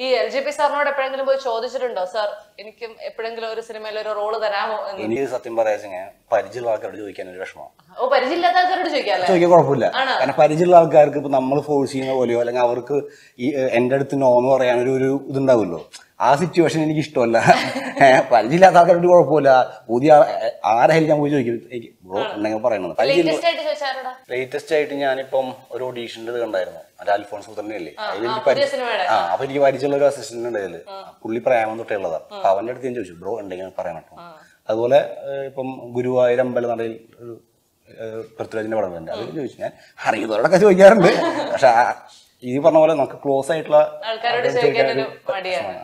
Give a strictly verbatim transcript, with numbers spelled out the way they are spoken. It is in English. L G P sir not apparently about Chodishunda, sir. In Kim, a particular cinema or roll of the Ramo. In his Satimbarazing, Parijilla could do we can rush more. Oh, Parijilla, that's a good. So you got full. And a Parijilla Gargap number four senior Olio and our ended to no more and Dundavulo. Our situation in Gistola, Parijilla Taka do or Pola, Udia are held and we broke Nangaparano. Latest state in Yanipom, Rhodesian to the Gondaira. Alfonso Nelly. I will be a particular assistant in Delhi. Pulli Prime on the Taylor. How under the injury bro and again parameter. Adola Guru Iram Bellandil Pertrajan Government. Harry, you are close.